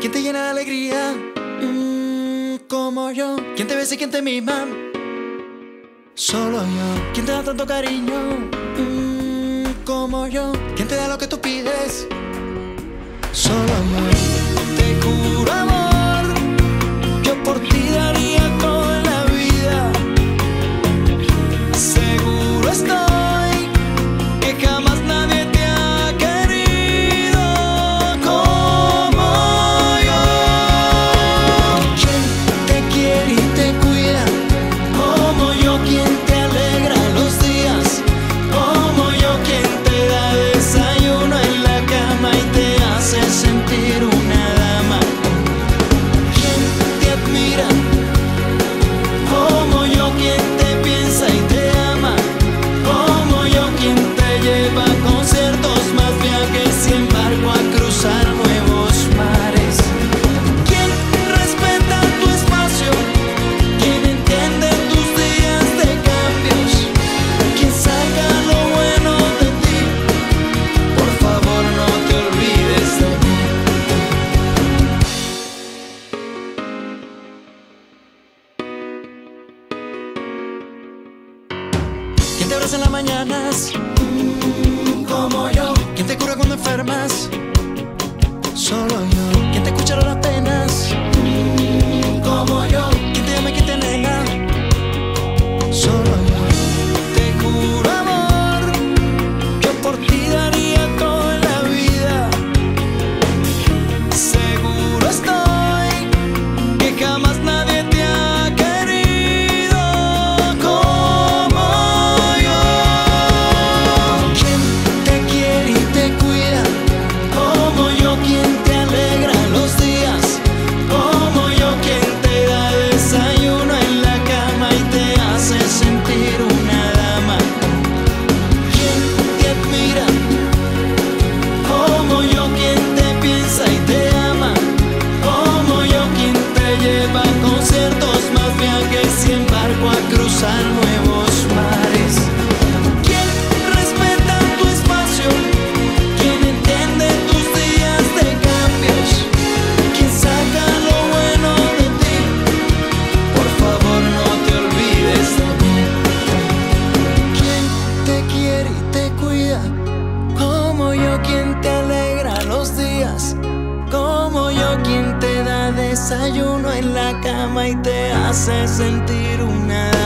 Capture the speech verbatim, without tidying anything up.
¿Quién te llena de alegría? Mm, como yo. ¿Quién te besa y quién te mima? Solo yo. ¿Quién te da tanto cariño? Mm, como yo. ¿Quién te da lo que tú pides? Solo yo. Te juro, amor, yo por ti daría con la vida. Seguro estoy que jamás nadie te ha querido como yo. ¿Quién te quiere y te cuida como yo? ¿Quién te alegra los días como yo? ¿Quién te da desayuno en la cama y te hace sentir una dama? ¿Quién te admira como yo? ¿Quién te piensa y te ama como yo? ¿Quién te lleva a conciertos, más viajes y embargo a cruzar nuevos mares? ¿Quién respeta tu espacio? ¿Quién entiende tus días de cambios? ¿Quién saca lo bueno de ti? Por favor, no te olvides de mí. ¿Quién te abraza en las mañanas? Mm, como yo. ¿Quién te cura cuando enfermas? Solo yo. ¿Quién te escucha las penas? Mm, como yo. ¿Quién te llama y quién te nega? Solo yo. Te juro, amor, yo por ti daría con la vida. Seguro estoy que jamás nadie te ha querido como yo. ¿Quién te quiere y te cuida como yo? ¿Quién te alegra los días como yo? ¿Quién te da desayuno en la cama y te hace sentir una dama? ¿Quién te admira como yo? ¿Quién te piensa y te ama como yo? ¿Quién te lleva a conciertos, más viajes y embargo a cruzar nuevos mares? ¿Quién respeta tu espacio? ¿Quién entiende tus días de cambios? ¿Quién saca lo bueno de ti? Por favor, no te olvides de mí. ¿Quién te quiere y te cuida como yo? ¿Quién te alegra los días como yo? ¿Quién te da desayuno en la cama y te hace sentir una